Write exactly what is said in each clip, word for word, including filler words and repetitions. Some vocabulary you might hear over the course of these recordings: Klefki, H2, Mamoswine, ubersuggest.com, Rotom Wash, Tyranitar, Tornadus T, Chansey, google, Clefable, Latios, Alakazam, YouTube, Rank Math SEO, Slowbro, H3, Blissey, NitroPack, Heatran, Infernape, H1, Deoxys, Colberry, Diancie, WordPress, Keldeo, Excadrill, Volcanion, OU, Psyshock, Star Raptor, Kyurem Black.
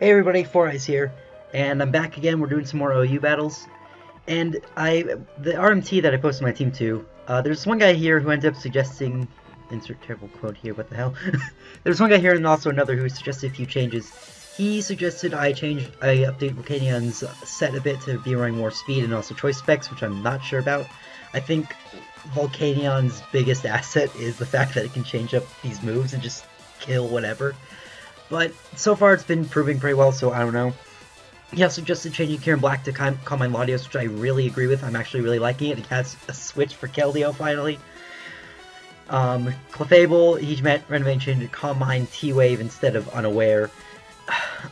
Hey everybody, four eyes here, and I'm back again. We're doing some more O U battles, and I, the R M T that I posted my team to, uh, there's one guy here who ends up suggesting, insert terrible quote here, what the hell, there's one guy here and also another who suggested a few changes. He suggested I change, I update Volcanion's set a bit to be running more speed and also choice specs, which I'm not sure about. I think Volcanion's biggest asset is the fact that it can change up these moves and just kill whatever. But so far it's been proving pretty well, so I don't know. He also suggested changing Kyurem Black to Combine Latios, which I really agree with. I'm actually really liking it. It has a switch for Keldeo, finally. Um, Clefable, he randomly changed to Combine T-Wave instead of Unaware.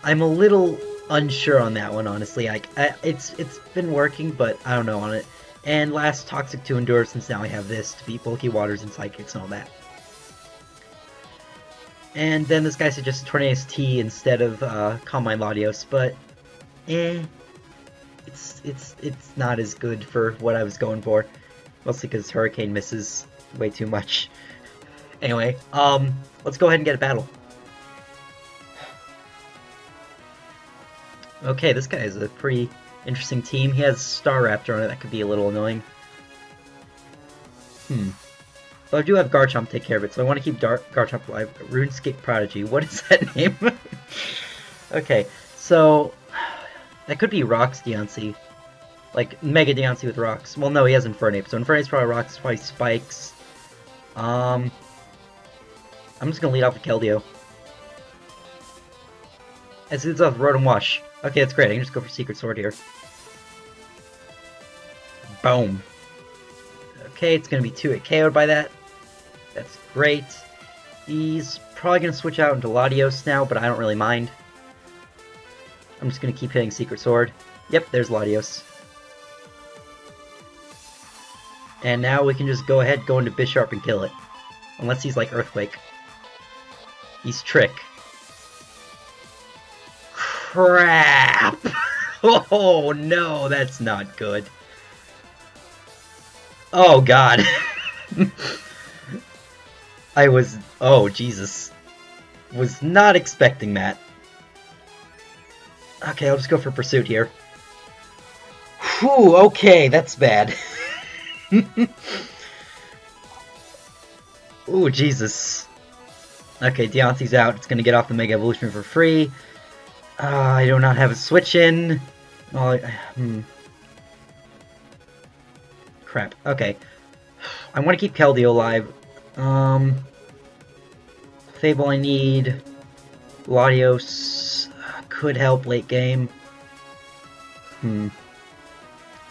I'm a little unsure on that one, honestly. I, I, it's It's been working, but I don't know on it. And last, Toxic to Endure, since now I have this to beat Bulky Waters and Psychics and all that. And then this guy suggested Tornadus T instead of uh, Combine Latios, but eh, it's it's it's not as good for what I was going for, mostly because Hurricane misses way too much. Anyway, um, let's go ahead and get a battle. Okay, this guy is a pretty interesting team. He has Star Raptor on it. That could be a little annoying. Hmm. But I do have Garchomp take care of it, so I want to keep Dar Garchomp alive. RuneScape Prodigy, what is that name? Okay, so that could be Rocks Diancie. Like, Mega Diancie with Rocks. Well, no, he has Infernape, so Infernape's probably Rocks, probably Spikes. Um, I'm just going to lead off with Keldeo. As it leads off Rotom Wash. Okay, that's great, I can just go for Secret Sword here. Boom. Okay, it's going to be two hit K O'd by that. That's great. He's probably going to switch out into Latios now, but I don't really mind. I'm just going to keep hitting Secret Sword. Yep, there's Latios. And now we can just go ahead, go into Bisharp and kill it. Unless he's like Earthquake. He's Trick. Crap! Oh no, that's not good. Oh god. I was... oh Jesus. Was not expecting that. Okay, I'll just go for Pursuit here. Whew, okay, that's bad. Ooh, Jesus. Okay, Deoxys out. It's gonna get off the Mega Evolution for free. Uh, I do not have a switch in. Oh, I, hmm. Crap. Okay. I want to keep Keldeo alive. Um, Fable I need. Latios could help late game. Hmm.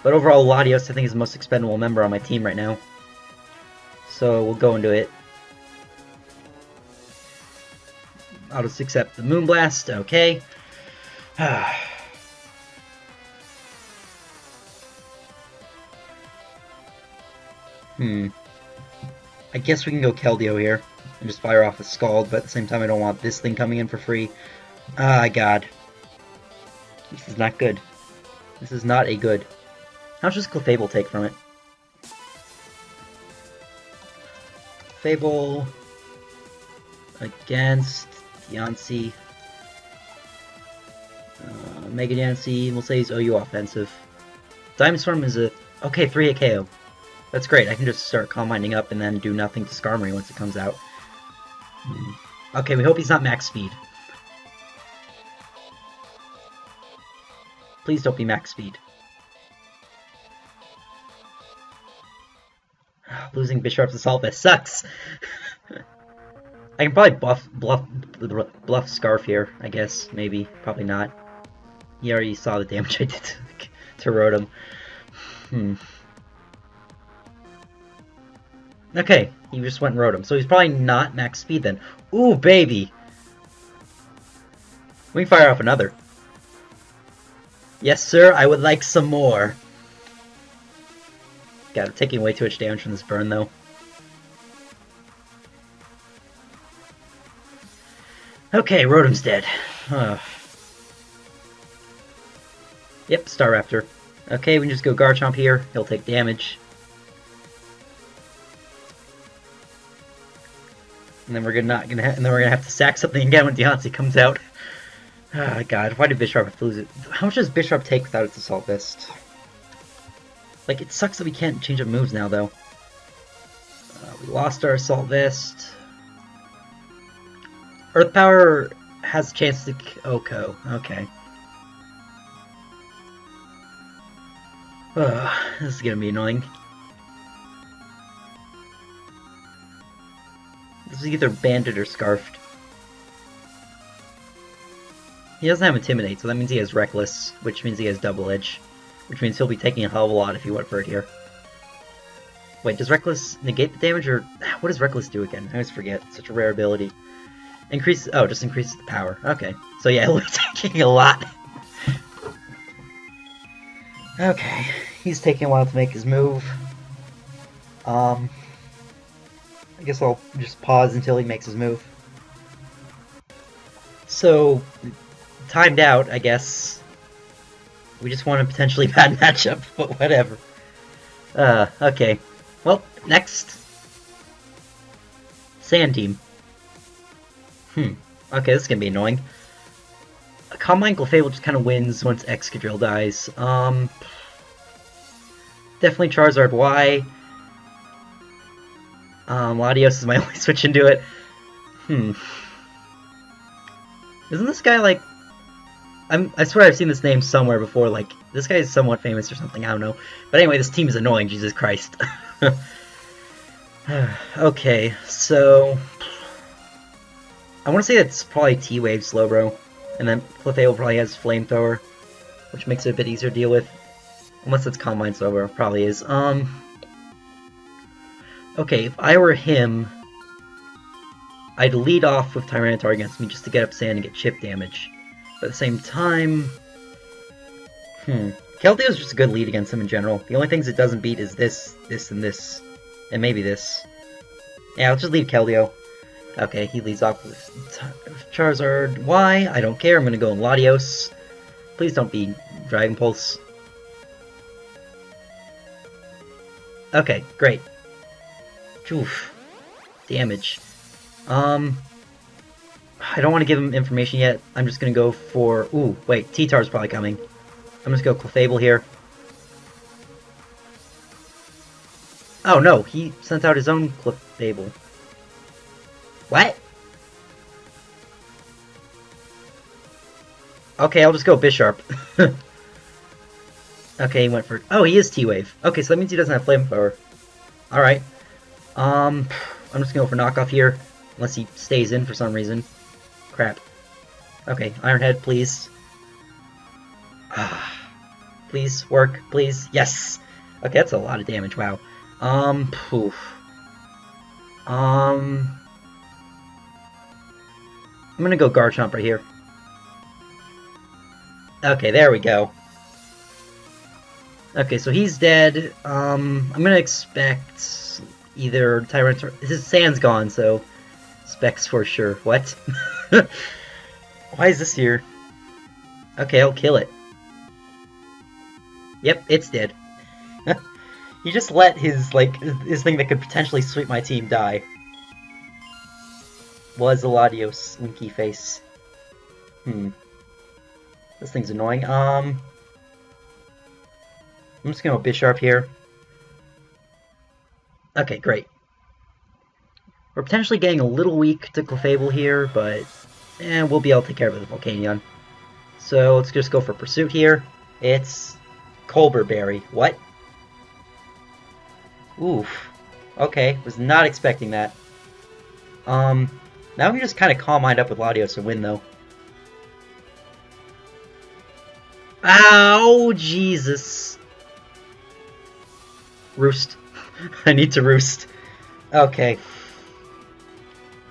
But overall, Latios I think is the most expendable member on my team right now. So we'll go into it. I'll just accept the Moonblast. Okay. Hmm. I guess we can go Keldeo here and just fire off a Scald, but at the same time I don't want this thing coming in for free. Ah, god. This is not good. This is not a good. How much does Clefable take from it? Fable against Diancie. Uh, Mega Diancie, we'll say he's O U offensive. Diamond Storm is a... okay, three hit K O. That's great, I can just start combining up and then do nothing to Skarmory once it comes out. Hmm. Okay, we hope he's not max speed. Please don't be max speed. Losing Bisharp's Assault Vest sucks! I can probably buff, bluff, bluff Scarf here, I guess. Maybe. Probably not. You already saw the damage I did to, to Rotom. Hmm. Okay, he just went Rotom, so he's probably not max speed then. Ooh, baby! We can fire off another. Yes, sir, I would like some more. God, I'm taking way too much damage from this burn, though. Okay, Rotom's dead. Huh. Yep, Star Raptor. Okay, we can just go Garchomp here. He'll take damage. And then we're gonna not gonna, ha and then we're gonna have to sack something again when Diancie comes out. Ah, God, why did Bisharp lose it? How much does Bisharp take without its Assault Vest? Like, it sucks that we can't change up moves now, though. Uh, we lost our Assault Vest. Earth Power has a chance to... Oko. Okay. Ugh, this is gonna be annoying. This is either banded or scarfed. He doesn't have Intimidate, so that means he has Reckless, which means he has Double Edge. Which means he'll be taking a hell of a lot if he went for it here. Wait, does Reckless negate the damage, or... what does Reckless do again? I always forget. It's such a rare ability. Increase... oh, just increases the power. Okay. So yeah, he'll be taking a lot. Okay. He's taking a while to make his move. Um... I guess I'll just pause until he makes his move. So... timed out, I guess. We just want a potentially bad matchup, but whatever. Uh, okay. Well, next. Sand Team. Hmm. Okay, this is gonna be annoying. Combine Clefable just kind of wins once Excadrill dies. Um... Definitely Charizard Y. Um, Latios is my only switch into it. Hmm. Isn't this guy, like... I'm, I swear I've seen this name somewhere before, like, this guy is somewhat famous or something, I don't know. But anyway, this team is annoying, Jesus Christ. Okay, so... I want to say that's probably T-Wave Slowbro, and then Clefable probably has Flamethrower, which makes it a bit easier to deal with. Unless it's Combine Slowbro, probably is. Um... Okay, if I were him, I'd lead off with Tyranitar against me just to get up sand and get chip damage. But at the same time, hmm, Keldeo's just a good lead against him in general. The only things it doesn't beat is this, this, and this, and maybe this. Yeah, I'll just leave Keldeo. Okay, he leads off with Charizard Y. I don't care. I'm gonna go in Latios. Please don't be Dragon Pulse. Okay, great. Oof. Damage. Um. I don't want to give him information yet. I'm just going to go for... ooh, wait, T-Tar's probably coming. I'm just going to go Clefable here. Oh, no, he sent out his own Clefable. What? Okay, I'll just go Bisharp. Okay, he went for... oh, he is T-Wave. Okay, so that means he doesn't have Flamethrower. Alright. Um, I'm just going to go for Knockoff here. Unless he stays in for some reason. Crap. Okay, Iron Head, please. Ah, please, work, please. Yes! Okay, that's a lot of damage, wow. Um, poof. Um... I'm gonna go Garchomp right here. Okay, there we go. Okay, so he's dead. Um, I'm gonna expect either Tyranitar... his sand's gone, so... specs for sure. What? Why is this here? Okay, I'll kill it. Yep, it's dead. He just let his, like, his thing that could potentially sweep my team die. Was a Latios winky face. Hmm. This thing's annoying. Um... I'm just gonna go Bisharp here. Okay, great. We're potentially getting a little weak to Clefable here, but eh, we'll be able to take care of the Volcanion. So let's just go for Pursuit here. It's Colberberry. What? Oof. Okay, was not expecting that. Um, now we can just kind of calm mind up with Latios and win, though. Ow, Jesus. Roost. I need to roost. Okay.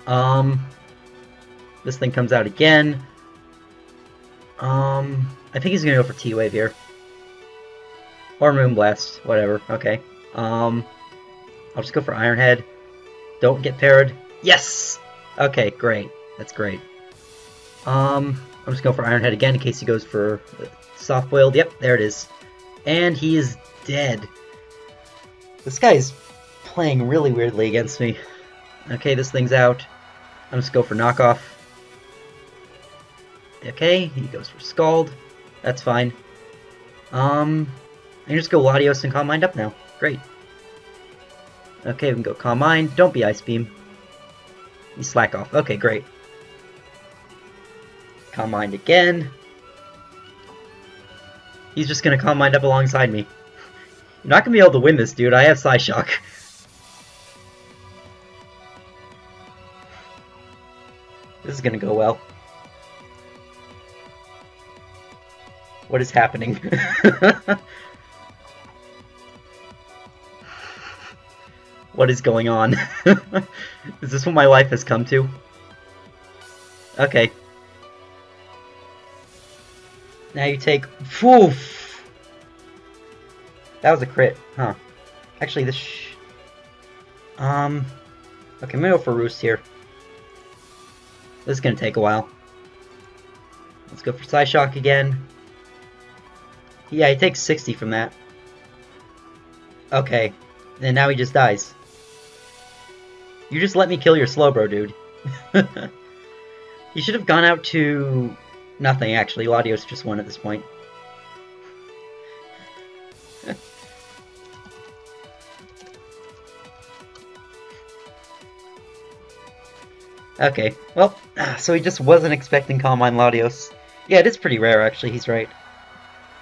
Um, this thing comes out again. Um, I think he's gonna go for T-Wave here. Or Moonblast, whatever, okay. Um, I'll just go for Iron Head. Don't get parried. Yes! Okay, great. That's great. Um, I'm just going for Iron Head again in case he goes for Soft Boiled. Yep, there it is. And he is dead. This guy is playing really weirdly against me. Okay, this thing's out. I'm just going for Knockoff. Okay, he goes for Scald. That's fine. Um, I can just go Latios and Calm Mind up now. Great. Okay, we can go Calm Mind. Don't be Ice Beam. You slack off. Okay, great. Calm Mind again. He's just gonna Calm Mind up alongside me. You're not gonna be able to win this, dude. I have Psyshock. This is gonna go well. What is happening? What is going on? Is this what my life has come to? Okay. Now you take... Oof! That was a crit, huh. Actually, this... Sh um... Okay, I'm gonna go for Roost here. This is gonna take a while. Let's go for Psyshock again. Yeah, he takes sixty from that. Okay. And now he just dies. You just let me kill your Slowbro, dude. You should have gone out to... Nothing, actually. Latios just won at this point. Okay. Well, so he just wasn't expecting Calm Mind Latios. Yeah, it is pretty rare, actually. He's right.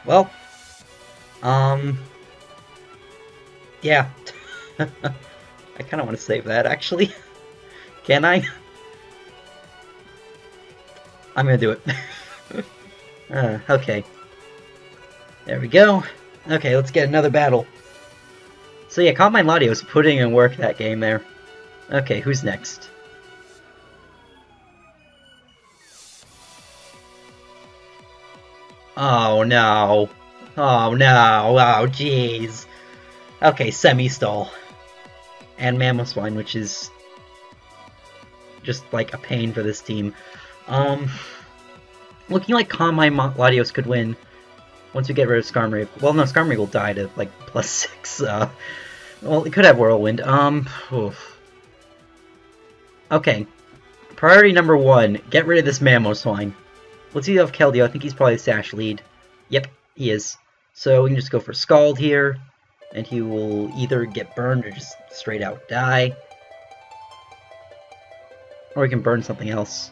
Well. Um... Yeah. I kind of want to save that, actually. Can I? I'm gonna do it. uh, okay. There we go. Okay, let's get another battle. So yeah, Calm Mind Latios putting in work that game there. Okay, who's next? Oh no. Oh no. Oh jeez. Okay, Semi-Stall. And Mamoswine, which is... just, like, a pain for this team. Um... Looking like Calm Mind Latios could win once we get rid of Skarmory. Well, no, Skarmory will die to, like, plus six, uh... Well, it could have Whirlwind. Um... Oof. Okay. Priority number one. Get rid of this Mamoswine. Let's see if Keldeo. I think he's probably the Sash lead. Yep, he is. So we can just go for Scald here. And he will either get burned or just straight out die. Or he can burn something else.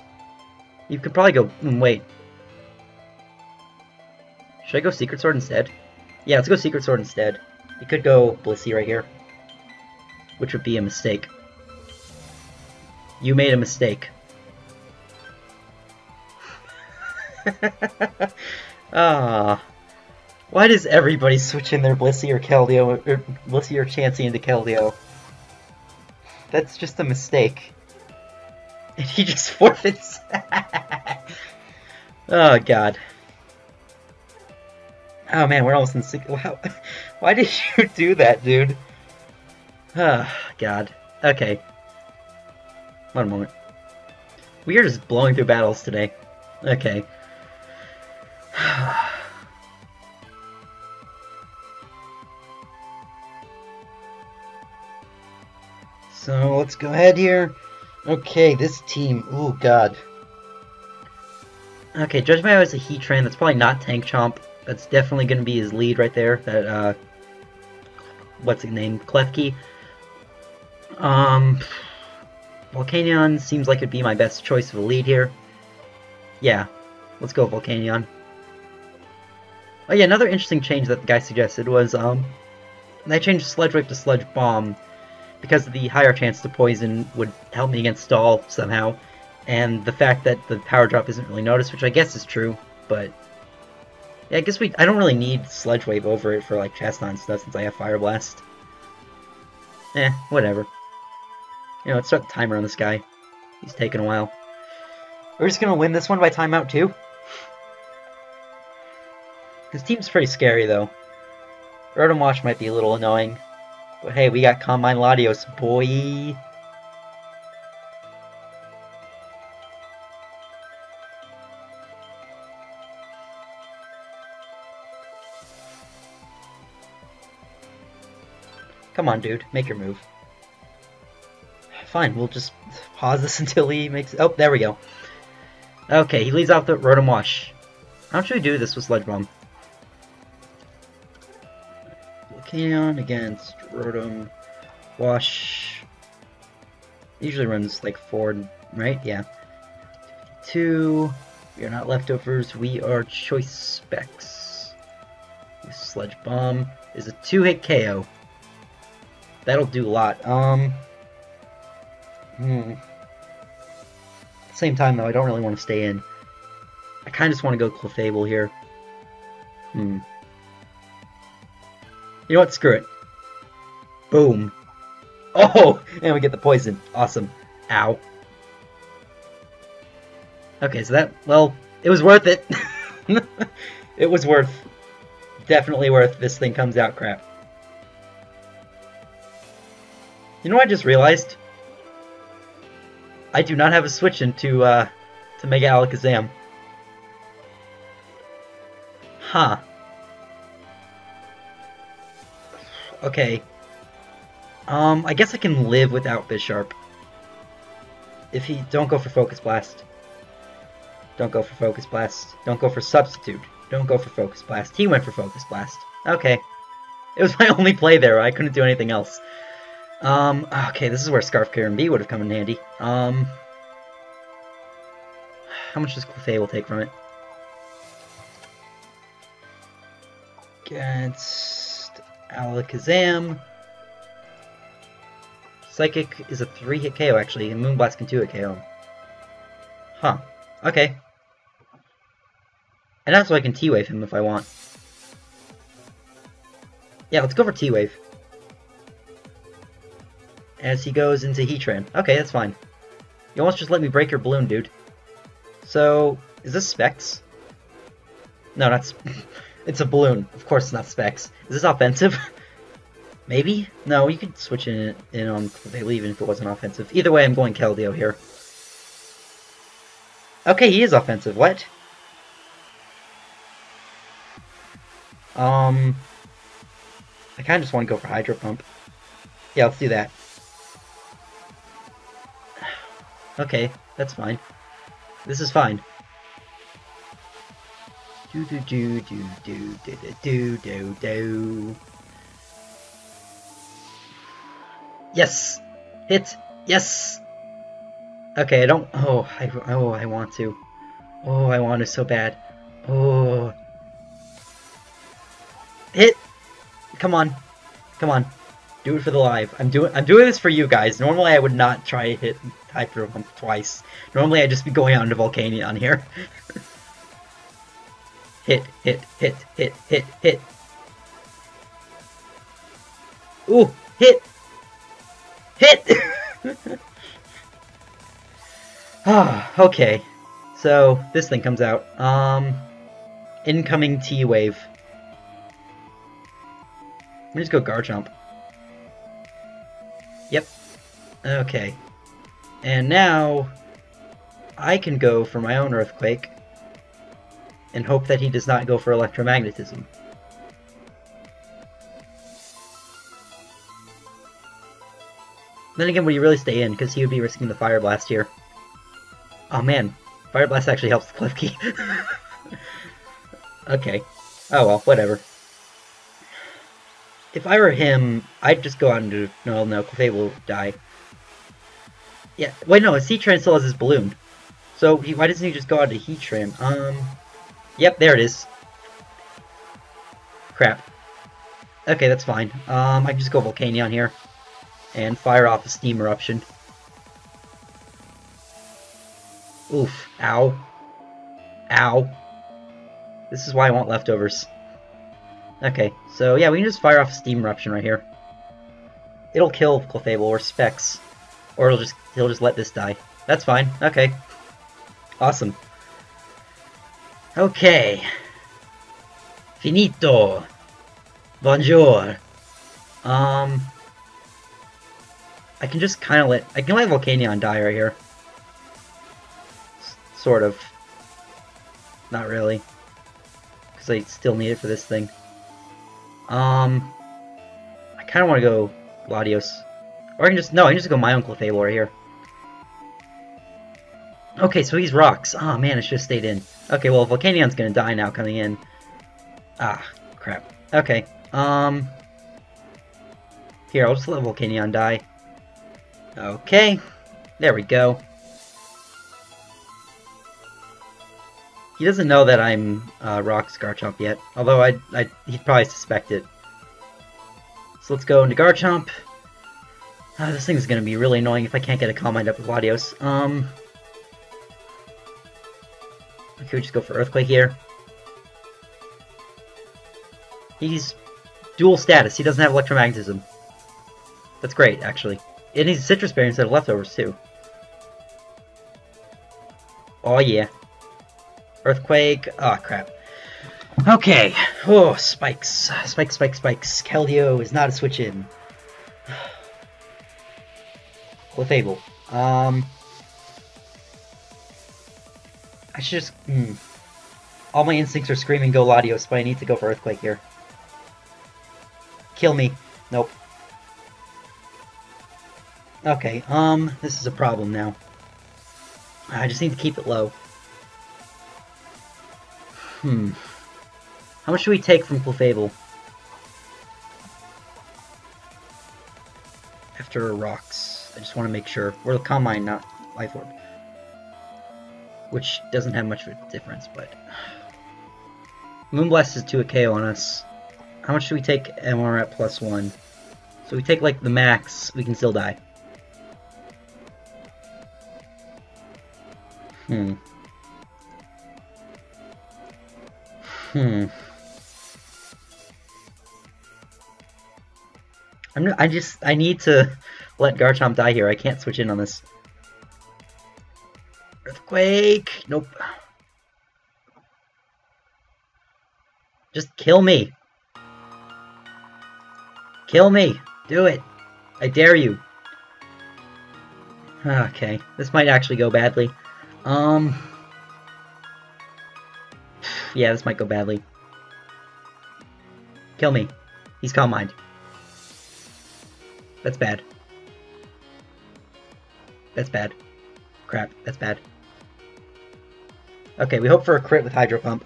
You could probably go... Wait. Should I go Secret Sword instead? Yeah, let's go Secret Sword instead. He could go Blissey right here. Which would be a mistake. You made a mistake. Ah... Why does everybody switch in their Blissey or Keldeo, or Blissey or Chansey into Keldeo? That's just a mistake. And he just forfeits. Oh god. Oh man, we're almost in six. Wow. Why did you do that, dude? Oh god. Okay. One moment. We are just blowing through battles today. Okay. So let's go ahead here. Okay, this team. Ooh, god. Okay, Judge Mayo is a Heatran. That's probably not Tank Chomp. That's definitely going to be his lead right there. That, uh. What's his name? Klefki. Um. Volcanion seems like it'd be my best choice of a lead here. Yeah. Let's go, Volcanion. Oh, yeah, another interesting change that the guy suggested was, um. I changed Sludge Wave to Sludge Bomb. Because the higher chance to poison would help me against Stall somehow, and the fact that the power drop isn't really noticed, which I guess is true, but... Yeah, I guess we- I don't really need Sludge Wave over it for, like, Chastnon and stuff since I have Fire Blast. Eh, whatever. You know, let's start the timer on this guy. He's taking a while. We're just gonna win this one by timeout, too? This team's pretty scary, though. Rotom Wash might be a little annoying. But hey, we got Calm Mind Latios, boy! Come on, dude. Make your move. Fine, we'll just pause this until he makes... Oh, there we go. Okay, he leaves out the Rotom Wash. How should we do this with Sludge Bomb? Volcanion against Rotom Wash. Usually runs like four, right? Yeah. Two. We are not leftovers. We are choice specs. Sludge Bomb is a two-hit K O. That'll do a lot. Um. Hmm. Same time though, I don't really want to stay in. I kind of just want to go Clefable here. Hmm. You know what? Screw it. Boom. Oh, and we get the poison. Awesome. Ow. Okay, so that, well, it was worth it. It was worth, definitely worth. This thing comes out crap. You know what I just realized? I do not have a switch into uh, to Mega Alakazam. Huh. Okay. Um, I guess I can live without Bisharp. If he... Don't go for Focus Blast. Don't go for Focus Blast. Don't go for Substitute. Don't go for Focus Blast. He went for Focus Blast. Okay. It was my only play there. I couldn't do anything else. Um, okay, this is where Scarf Karen B would have come in handy. Um, how much does Clefable take from it? Against Alakazam. Psychic is a three-hit K O, actually, and Moonblast can two-hit K O. Huh. Okay. And that's why I can T-Wave him if I want. Yeah, let's go for T-Wave. As he goes into Heatran. Okay, that's fine. You almost just let me break your balloon, dude. So, is this Specs? No, that's... It's a balloon. Of course it's not Specs. Is this offensive? Maybe? No, you could switch in, in on Clefable even if it wasn't offensive. Either way, I'm going Keldeo here. Okay, he is offensive. What? Um... I kinda just want to go for Hydro Pump. Yeah, let's do that. Okay, that's fine. This is fine. Do do do do do do do do do. Yes, hit. Yes. Okay, I don't. Oh, I oh I want to. Oh, I want to so bad. Oh. Hit. Come on, come on. Do it for the live. I'm doing. I'm doing this for you guys. Normally, I would not try to hit. I threw him twice. Normally I'd just be going on to Volcanion on here. Hit, hit, hit, hit, hit, hit. Ooh, hit! Hit! Ah, okay. So, this thing comes out. Um, incoming T-Wave. Let me just go Garchomp. Yep. Okay. And now, I can go for my own Earthquake, and hope that he does not go for Electromagnetism. Then again, would he really stay in, because he would be risking the Fire Blast here. Oh man, Fire Blast actually helps Klefki. Okay. Oh well, whatever. If I were him, I'd just go out and do... No, no, Clefable will die. Yeah, wait, no, Heatran still has his balloon. So, he, why doesn't he just go out to Heatran? Um, yep, there it is. Crap. Okay, that's fine. Um, I can just go Volcanion here. And fire off a Steam Eruption. Oof. Ow. Ow. This is why I want leftovers. Okay, so yeah, we can just fire off a Steam Eruption right here. It'll kill Clefable or Specs. Or he'll just, he'll just let this die. That's fine. Okay. Awesome. Okay. Finito. Bonjour. Um... I can just kind of let... I can let Volcanion die right here. S sort of. Not really. Because I still need it for this thing. Um... I kind of want to go Latios. Or I can just, no, I can just go my own Clefable right here. Okay, so he's rocks. Ah, oh, man, it should have stayed in. Okay, well, Volcanion's gonna die now coming in. Ah, crap. Okay, um... here, I'll just let Volcanion die. Okay, there we go. He doesn't know that I'm uh, Rock's Garchomp yet, although I'd, I'd, he'd probably suspect it. So let's go into Garchomp. Uh, this thing's gonna be really annoying if I can't get a Calm Mind up with Latios. Um, okay, we just go for Earthquake here. He's dual status. He doesn't have Electromagnetism. That's great, actually. And he's a Citrus Berry instead of Leftovers, too. Oh, yeah. Earthquake. Ah, oh, crap. Okay. Oh, spikes. Spikes, spikes, spikes. Keldeo is not a switch in. Clefable. Um. I should just. Mm. All my instincts are screaming go Latios, but I need to go for Earthquake here. Kill me. Nope. Okay, um, this is a problem now. I just need to keep it low. Hmm. How much should we take from Clefable? After rocks. I just want to make sure. We're the Calm Mind, not Life Orb. Which doesn't have much of a difference, but... Moonblast is two a K O on us. How much should we take M R at plus one? So we take, like, the max. We can still die. Hmm. Hmm. I'm not, I just, I need to let Garchomp die here. I can't switch in on this. Earthquake! Nope. Just kill me. Kill me! Do it! I dare you! Okay, this might actually go badly. Um... Yeah, this might go badly. Kill me. He's Calm Mind. That's bad. That's bad. Crap, that's bad. Okay, we hope for a crit with Hydro Pump.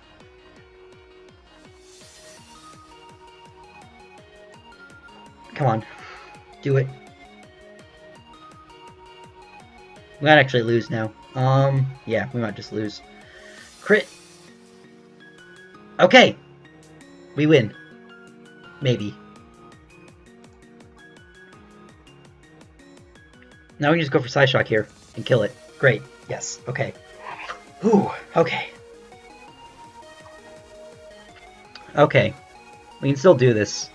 Come on. Do it. We might actually lose now. Um, yeah, we might just lose. Crit! Okay! We win. Maybe. Now we can just go for Psyshock here and kill it. Great. Yes. Okay. Ooh, okay. Okay. We can still do this.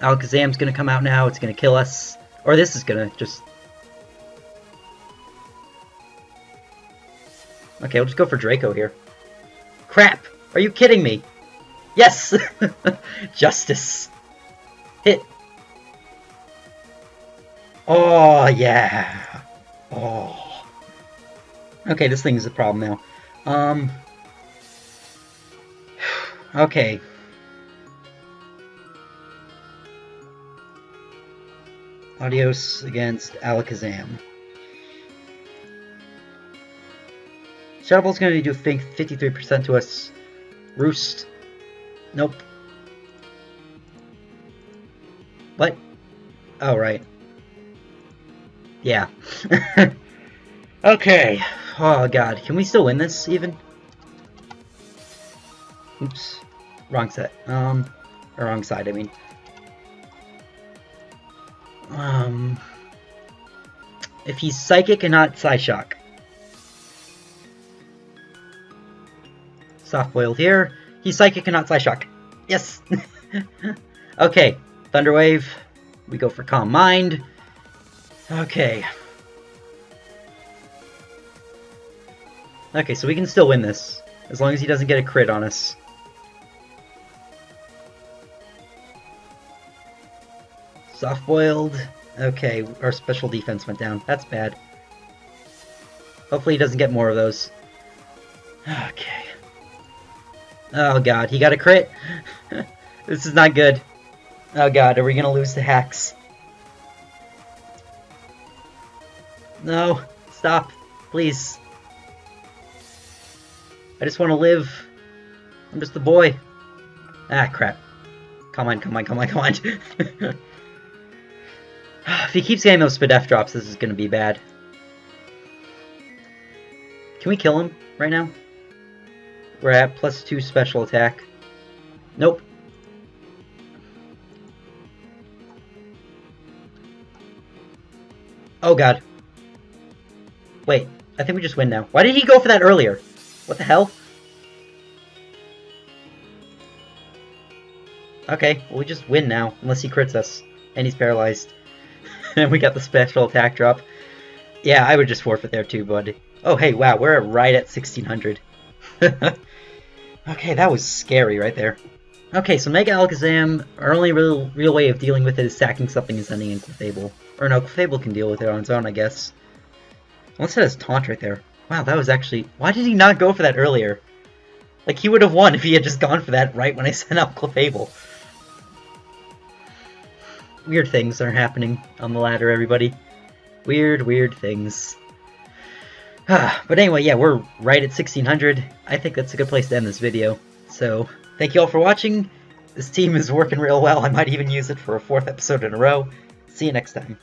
Alakazam's gonna come out now, it's gonna kill us. Or this is gonna just... Okay, we'll just go for Draco here. Crap! Are you kidding me? Yes! Justice! Hit! Oh, yeah! Oh. Okay, this thing is a problem now. Um... Okay. Latios against Alakazam. Shadow Ball's going to do fifty-three percent to us. Roost. Nope. What? Oh, right. Yeah. Okay. Oh, God. Can we still win this, even? Oops. Wrong set. Um, or wrong side, I mean. Um, if he's Psychic and not Psyshock. Soft-boiled here. He's Psychic and not Psyshock. Yes! Okay, Thunderwave. We go for Calm Mind. Okay. Okay, so we can still win this. As long as he doesn't get a crit on us. Soft-boiled. Okay, our special defense went down. That's bad. Hopefully he doesn't get more of those. Okay. Oh god, he got a crit? This is not good. Oh god, are we gonna lose to Hacks? No. Stop. Please. I just want to live. I'm just the boy. Ah, crap. Come on, come on, come on, come on. If he keeps getting those Spadef drops, this is going to be bad. Can we kill him right now? We're at plus two special attack. Nope. Oh god. Wait, I think we just win now. Why did he go for that earlier? What the hell? Okay, well we just win now, unless he crits us. And he's paralyzed. And we got the special attack drop. Yeah, I would just forfeit there too, buddy. Oh hey, wow, we're right at sixteen hundred. Okay, that was scary right there. Okay, so Mega Alakazam, our only real, real way of dealing with it is sacking something and sending in Clefable. Or no, Clefable can deal with it on its own, I guess. Unless it has Taunt right there. Wow, that was actually... Why did he not go for that earlier? Like, he would have won if he had just gone for that right when I sent out Clefable. Weird things are happening on the ladder, everybody. Weird, weird things. But anyway, yeah, we're right at sixteen hundred. I think that's a good place to end this video. So... Thank you all for watching. This team is working real well. I might even use it for a fourth episode in a row. See you next time.